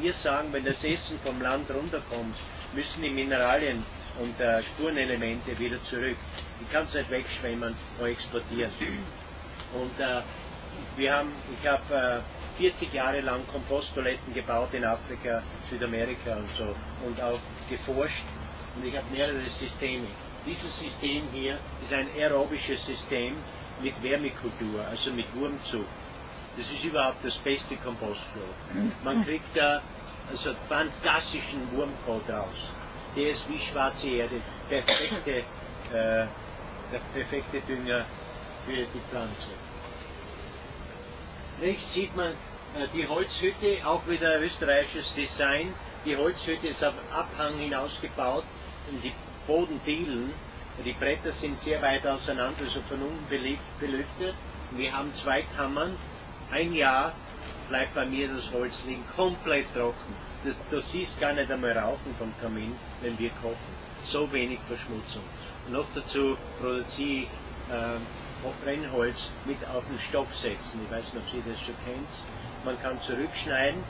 wir sagen, wenn das Essen vom Land runterkommt, müssen die Mineralien und Spurenelemente wieder zurück. Die kann es nicht wegschwemmen oder exportieren. Und ich habe 40 Jahre lang Komposttoiletten gebaut in Afrika, Südamerika und so und auch geforscht. Und ich habe mehrere Systeme. Dieses System hier ist ein aerobisches System mit Wermikultur, also mit Wurmzug. Das ist überhaupt das beste Kompostfloh. Man kriegt da also fantastischen Wurmkot raus. Der ist wie schwarze Erde, der perfekte Dünger für die Pflanze. Rechts sieht man die Holzhütte, auch wieder österreichisches Design. Die Holzhütte ist auf Abhang hinausgebaut und die Bodendielen, die Bretter sind sehr weit auseinander, also von unten belüftet. Und wir haben zwei Kammern. Ein Jahr bleibt bei mir das Holz liegen, komplett trocken. Das siehst gar nicht einmal rauchen vom Kamin, wenn wir kochen. So wenig Verschmutzung. Und noch dazu produziere ich Brennholz mit auf den Stock setzen. Ich weiß nicht, ob Sie das schon kennt. Man kann zurückschneiden,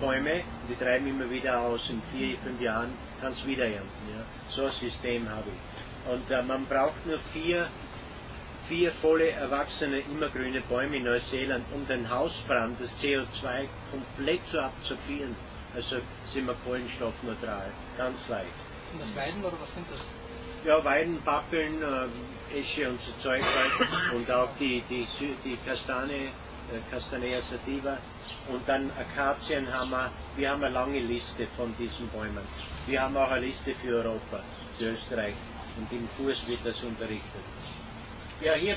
Bäume, die treiben immer wieder aus. In 4, 5 Jahren kann es wieder ernten. Ja. So ein System habe ich. Und man braucht nur 4 volle erwachsene, immergrüne Bäume in Neuseeland, um den Hausbrand, das CO2 komplett zu absorbieren. Also sind wir kohlenstoffneutral. Ganz leicht. Sind das Weiden oder was sind das? Ja, Weiden, Pappeln, Esche und so Zeug halt. Und auch die Kastanie, Kastanea sativa und dann Akazienhammer. Wir haben eine lange Liste von diesen Bäumen. Wir haben auch eine Liste für Europa, für Österreich. Und im Kurs wird das unterrichtet. Ja, hier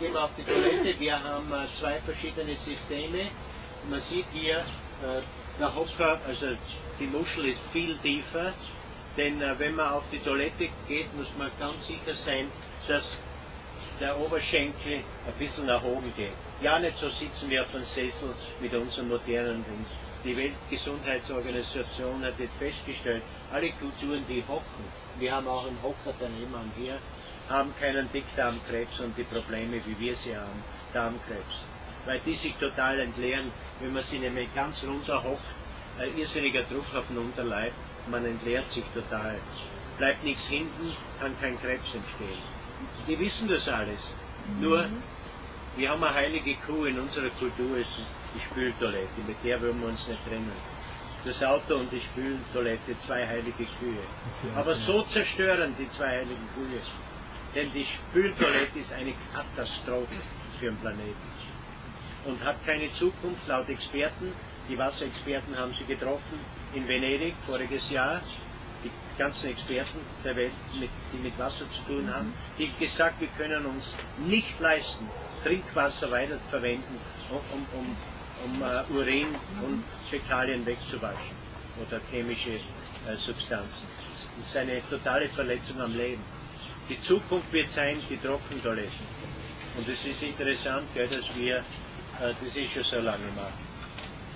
gehen wir auf die Toilette. Wir haben zwei verschiedene Systeme. Man sieht hier, der Hocker, also die Muschel ist viel tiefer, denn wenn man auf die Toilette geht, muss man ganz sicher sein, dass der Oberschenkel ein bisschen nach oben geht. Ja, nicht so sitzen wir auf dem Sessel mit unseren modernen Dings. Die Weltgesundheitsorganisation hat jetzt festgestellt, alle Kulturen, die hocken, wir haben auch einen Hocker daneben an hier, haben keinen Dickdarmkrebs und die Probleme, wie wir sie haben, Darmkrebs. Weil die sich total entleeren, wenn man sie nämlich ganz runter hockt, ein irrsinniger Druck auf den Unterleib, man entleert sich total. Bleibt nichts hinten, kann kein Krebs entstehen. Die wissen das alles. Nur, wir haben eine heilige Kuh in unserer Kultur, ist die Spültoilette, mit der wollen wir uns nicht trennen. Das Auto und die Spültoilette, zwei heilige Kühe. Aber so zerstören die zwei heiligen Kühe. Denn die Spültoilette ist eine Katastrophe für den Planeten und hat keine Zukunft, laut Experten. Die Wasserexperten haben sie getroffen in Venedig voriges Jahr, die ganzen Experten der Welt, die mit Wasser zu tun haben, die haben gesagt, wir können uns nicht leisten, Trinkwasser weiterverwenden, um Urin und Fäkalien wegzuwaschen oder chemische Substanzen. Das ist eine totale Verletzung am Leben. Die Zukunft wird sein, die Trockentoiletten. Und es ist interessant, gell, dass wir das ist schon so lange machen.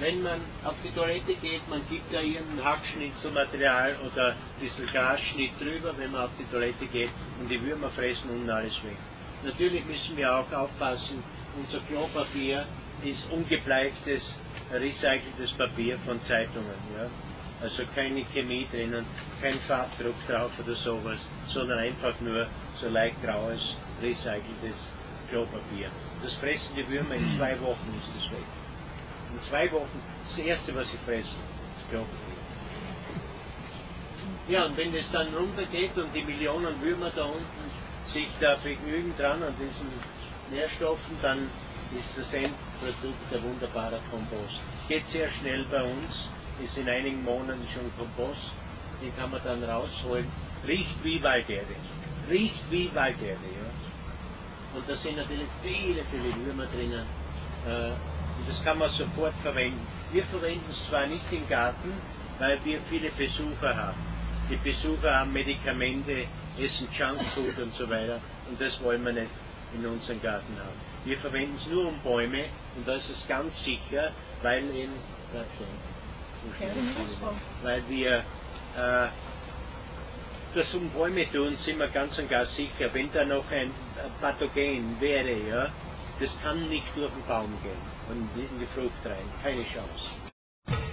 Wenn man auf die Toilette geht, man gibt da irgendein Hackschnitzelmaterial oder ein bisschen Grasschnitt drüber, wenn man auf die Toilette geht und die Würmer fressen unten alles weg. Natürlich müssen wir auch aufpassen, unser Klopapier ist ungebleichtes, recyceltes Papier von Zeitungen. Ja? Also keine Chemie drinnen, kein Farbdruck drauf oder sowas, sondern einfach nur so leicht graues, recyceltes Klopapier. Das fressen die Würmer, in 2 Wochen ist es weg. In 2 Wochen ist das Erste, was sie fressen, das Klopapier. Ja, und wenn es dann runtergeht und die Millionen Würmer da unten sich da begnügen dran an diesen Nährstoffen, dann ist das Endprodukt ein wunderbarer Kompost. Geht sehr schnell bei uns, ist in einigen Monaten schon Kompost, den kann man dann rausholen. Riecht wie Walderde. Riecht wie Walderde, ja. Und da sind natürlich viele, viele Würmer drinnen. Und das kann man sofort verwenden. Wir verwenden es zwar nicht im Garten, weil wir viele Besucher haben. Die Besucher haben Medikamente, essen Junkfood und so weiter. Und das wollen wir nicht in unserem Garten haben. Wir verwenden es nur um Bäume und da ist es ganz sicher, weil eben, weil wir das um Bäume tun, sind wir ganz und gar sicher. Wenn da noch ein Pathogen wäre, ja, das kann nicht durch den Baum gehen und in die Frucht rein. Keine Chance.